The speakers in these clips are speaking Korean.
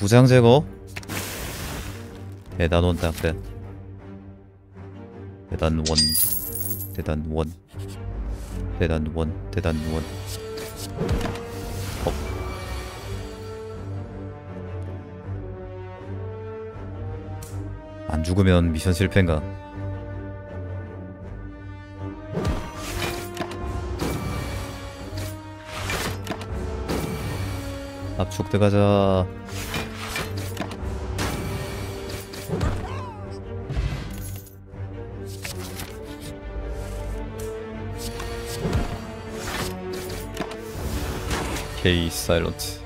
부상 제거? 대단원 딱대. 대단원. 대단원. 대단원. 대단원. 어. 안 죽으면 미션 실패인가? 압축 들어가자. K 사일런트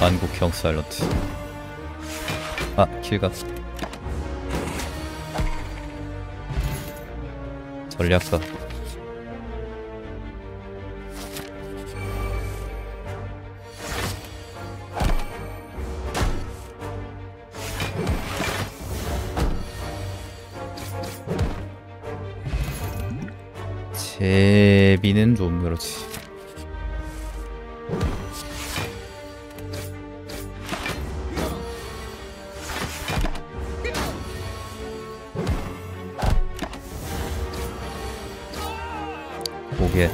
한국형 사일런트. 아, 킬각 전략가 제비는 좀 그렇지. 고개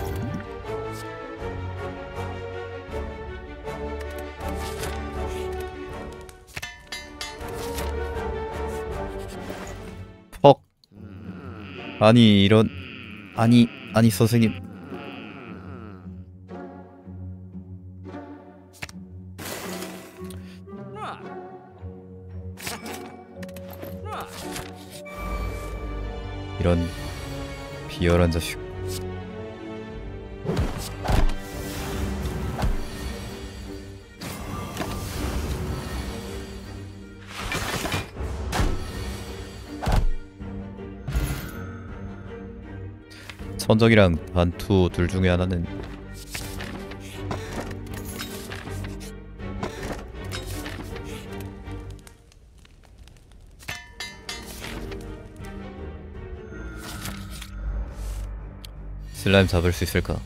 퍽. 아니 이런. 아니 선생님, 이런 비열한 자식. 선적이랑 반투 둘 중에 하나는 슬라임 잡을 수 있을까?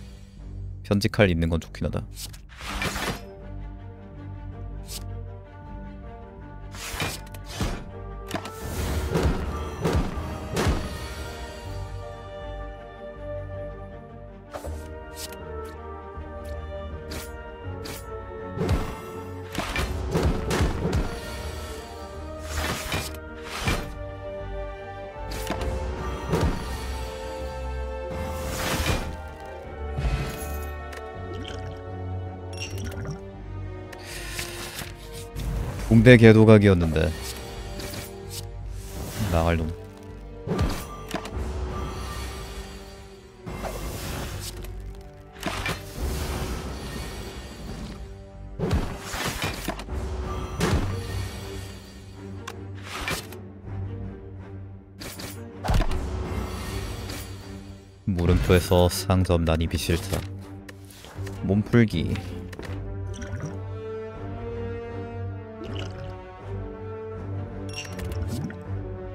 편집칼 있는 건 좋긴 하다. 붕대 개도각이었는데 나갈 놈. 물음표에서 상점 난입이 싫다. 몸풀기.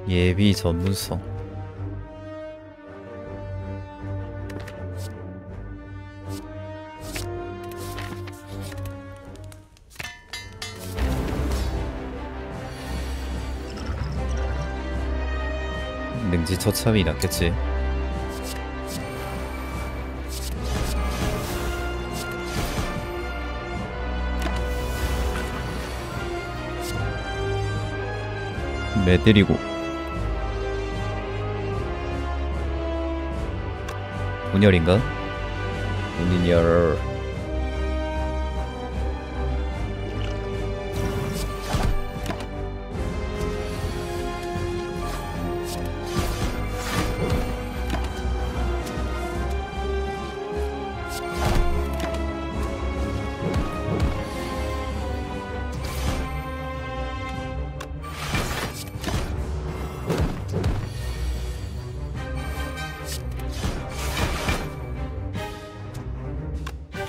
예비 전문성. 능지 처참이 낫겠지. 매 때리고. 문열인가? 문열.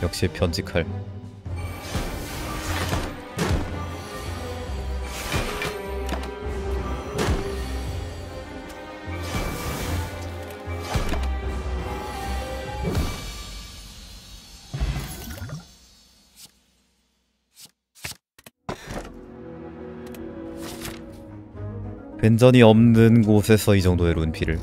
역시 편집칼. 벤전이 없는 곳에서 이 정도의 룬피를.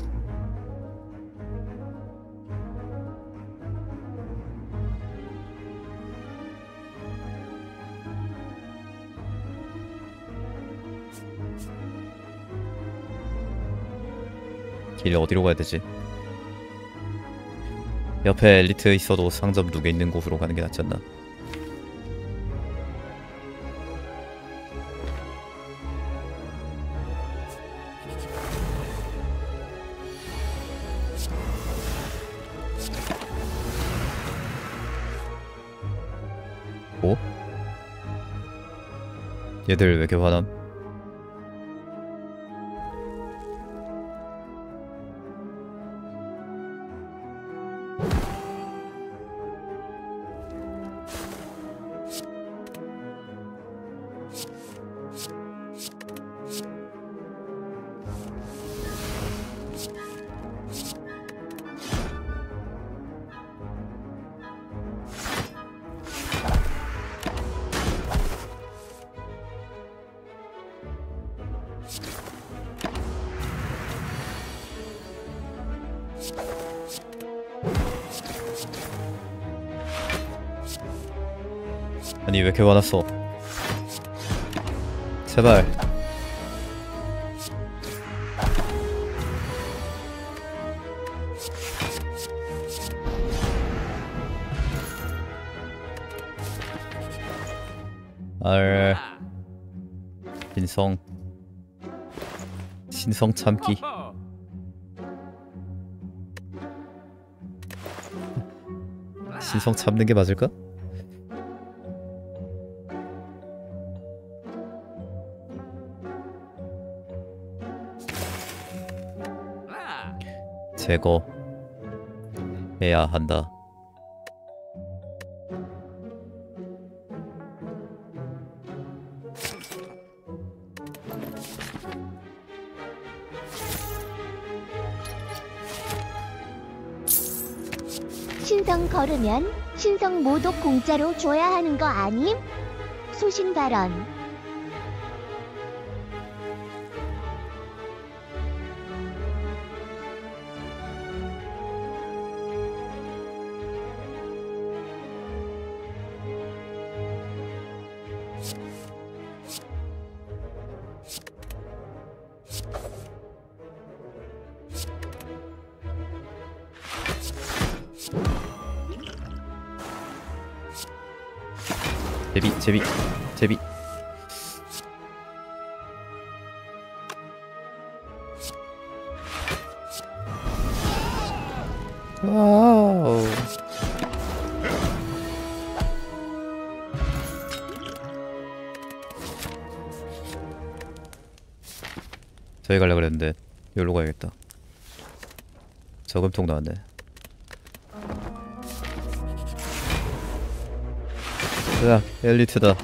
길이 어디로 가야 되지? 옆에 엘리트 있어도 상점 2개 있는 곳으로 가는 게 낫지 않나? 뭐? 얘들 왜 이렇게 화남? 아니 왜 이렇게 화났어? 제발. 신성. 신성 참기. 신성 참는 게 맞을까? 제거 해야 한다. 신성 걸으면 신성 모독 공짜로 줘야 하는 거 아님? 소신 발언. 제비 와우. 저기 가려고 그랬는데 여기로 가야겠다. 저금통 나왔네. 야, 엘리트다.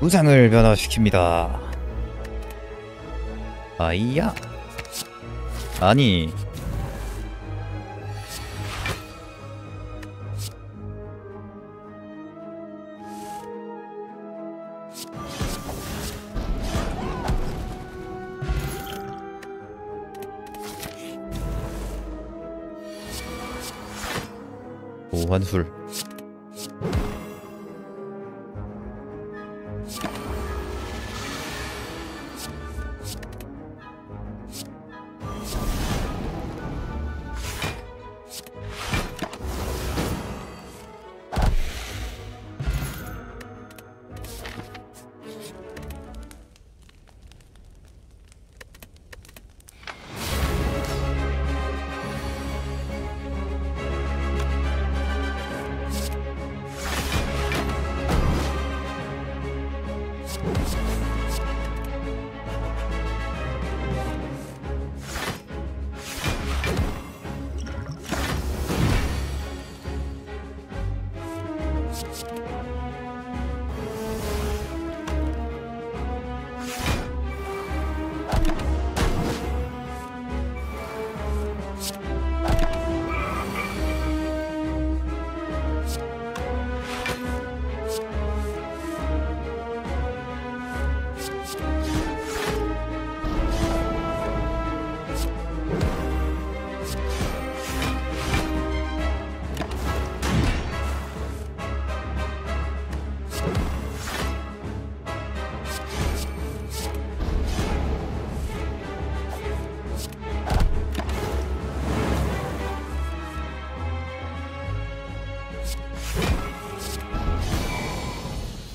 무장을 변화시킵니다. 아이야. 아니. 오, 환술.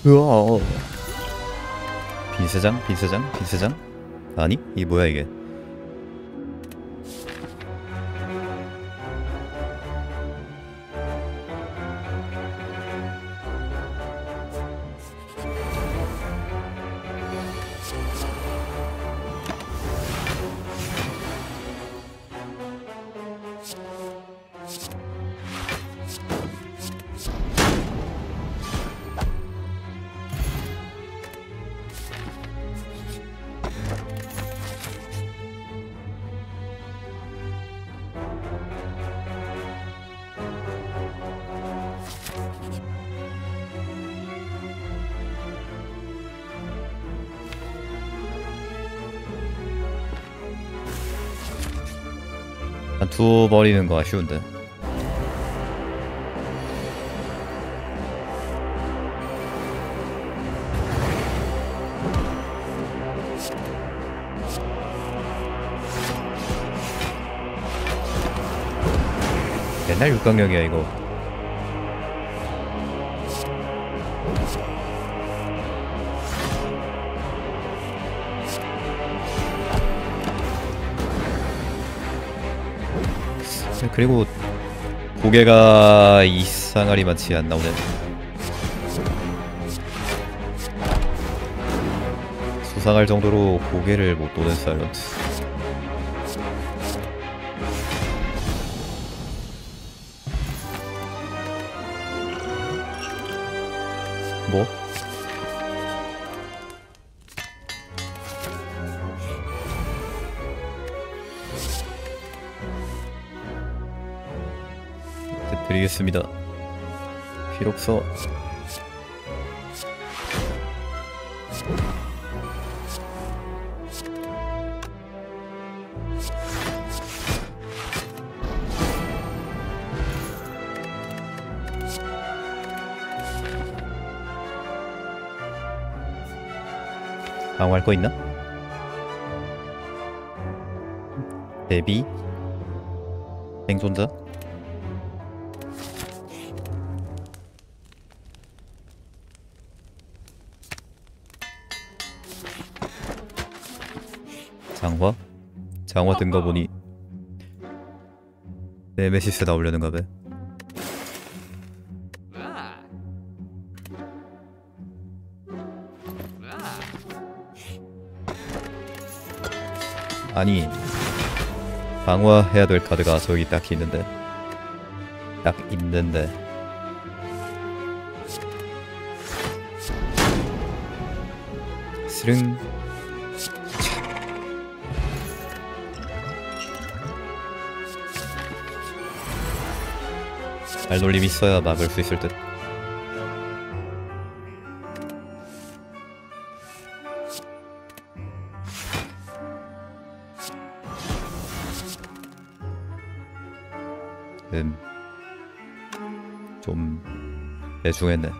우와, 빈스장? 빈스장? 빈스장? 아니? 이게 뭐야 이게? 두 버리는 거 아쉬운데. 옛날 6강력이야 이거. 그리고 고개가 이상하리 마치 안 나오네. 수상할 정도로 고개를 못 도는 사일런트. 뭐? 드리겠습니다. 기록서 강화할 거 있나? 대비 생존자 장화? 장화 뜬 거 보니 네메시스 나오려는가 봐. 아니 방어해야 될 카드가 저기 딱 있는데 스릉 알놀림 있어야 막을 수 있을 듯. 좀 애중했네.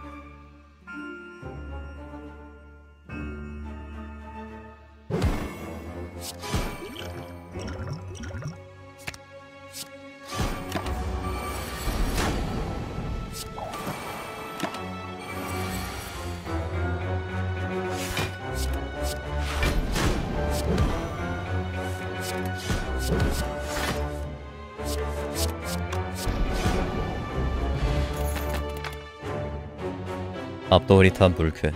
압도흐릿한 불쾌.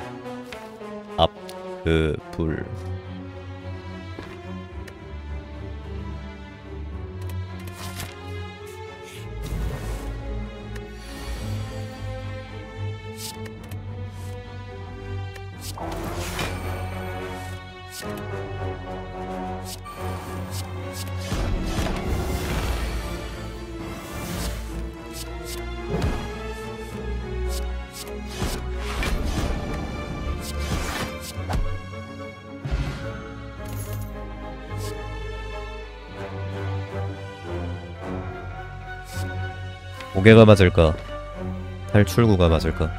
고개가 맞을까? 탈출구가 맞을까?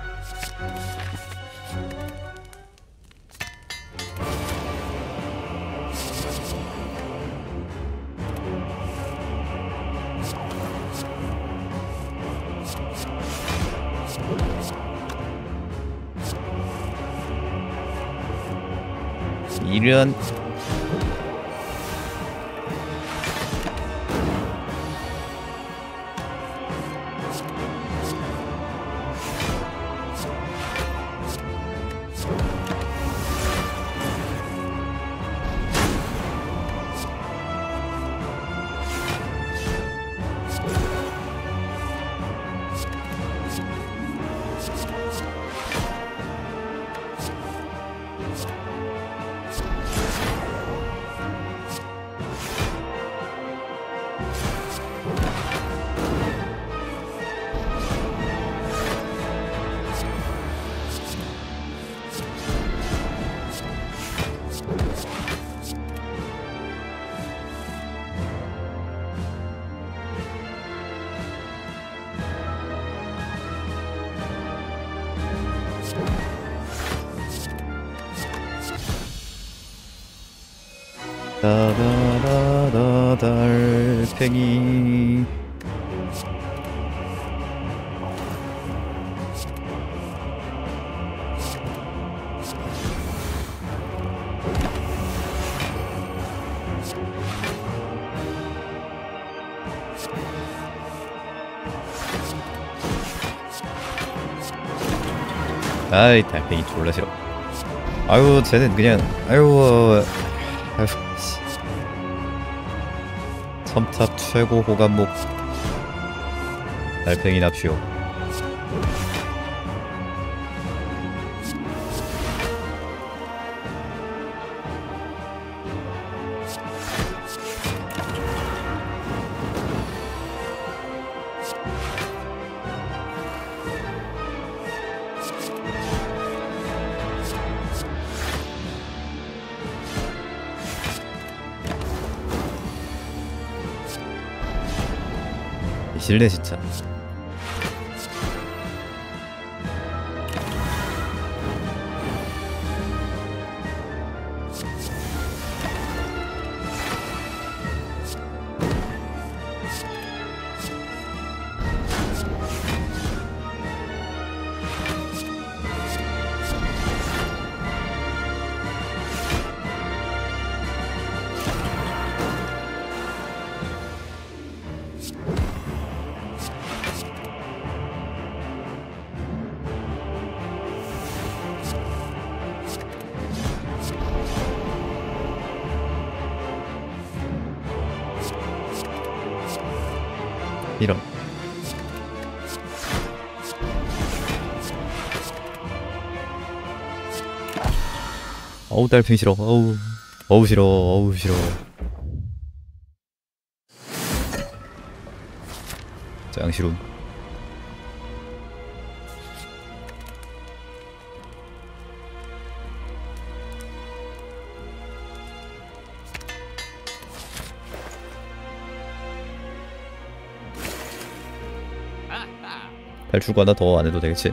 이런... 달팽이 아이 달팽이 졸라 싫어. 아유 쟤는 그냥 아유 섬탑 최고 호감목 달팽이 납시오. 실내 진짜 이런. 어우 달팽이 싫어. 어우 싫어. 어우 싫어. 짱 싫음. 탈출구 하나 더 안해도 되겠지?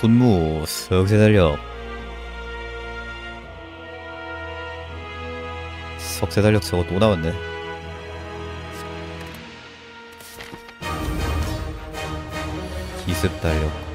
분무 석세 달려 석세 달력 저거 또 나왔네. 기습 달력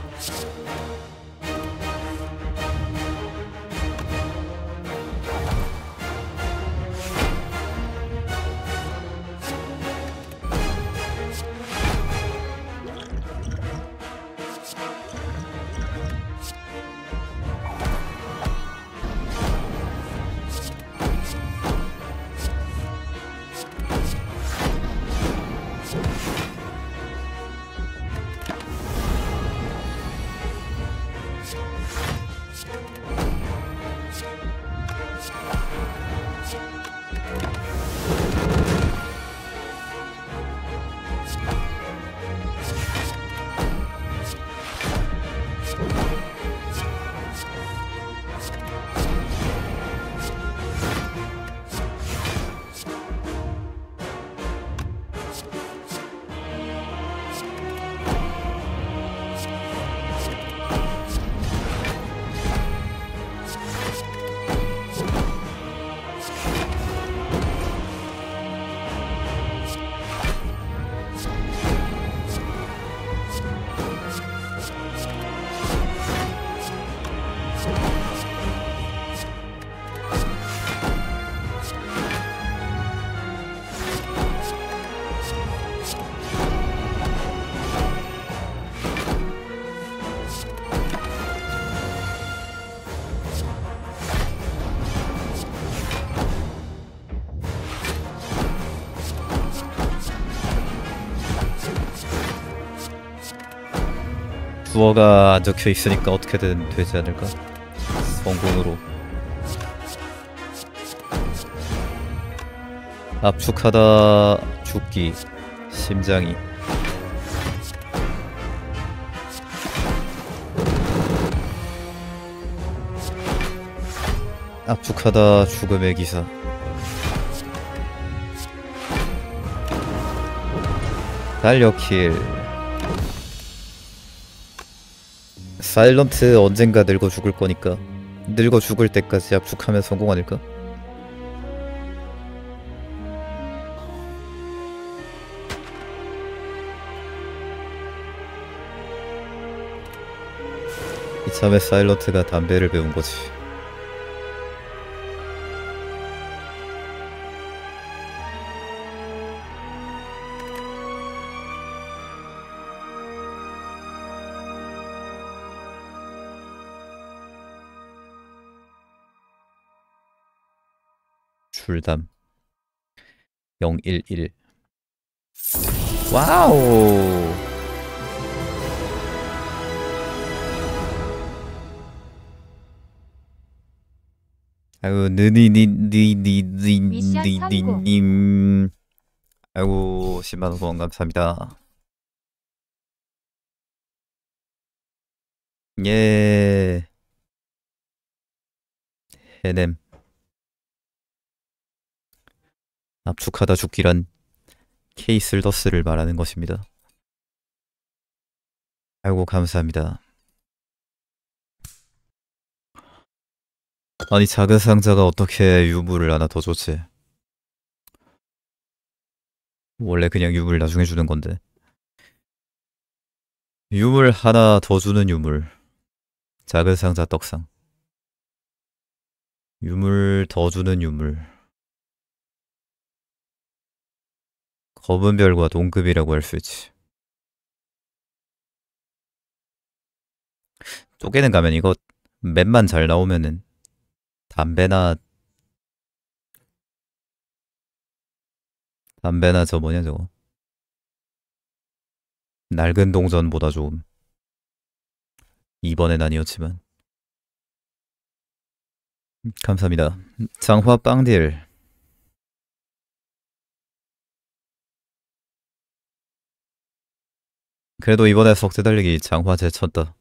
부어가 안 적혀 있으니까 어떻게든 되지 않을까? 성공으로 압축하다 죽기 심장이 압축하다 죽음의 기사 달력힐 사일런트 언젠가 늙어 죽을 거니까 늙어 죽을 때까지 압축하면 성공 아닐까? 이참에 사일런트가 담배를 배운 거지. 줄담 011 와우 아이고 느니님 아이고 10만원 후원 감사합니다. 예 해냄 압축하다 죽기란 케이슬더스를 말하는 것입니다. 아이고 감사합니다. 아니 작은 상자가 어떻게 유물을 하나 더 줬지? 원래 그냥 유물 나중에 주는 건데 유물 하나 더 주는 유물 작은 상자 떡상 유물 더 주는 유물 검은 별과 동급이라고 할 수 있지. 쪼개는 가면 이거 맵만 잘 나오면은 담배나 저 뭐냐 저거 낡은 동전보다 좋음. 이번엔 아니었지만 감사합니다. 장화 빵딜 그래도 이번에 석재 달리기 장화 제쳤다.